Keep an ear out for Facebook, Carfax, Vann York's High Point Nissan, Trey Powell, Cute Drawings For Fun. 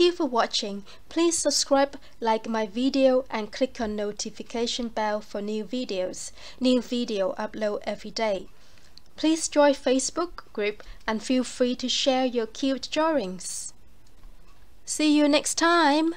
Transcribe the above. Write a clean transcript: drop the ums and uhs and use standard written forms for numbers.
you for watching. Please subscribe, like my video and click on notification bell for new videos. New video upload every day. Please join Facebook group and feel free to share your cute drawings. See you next time!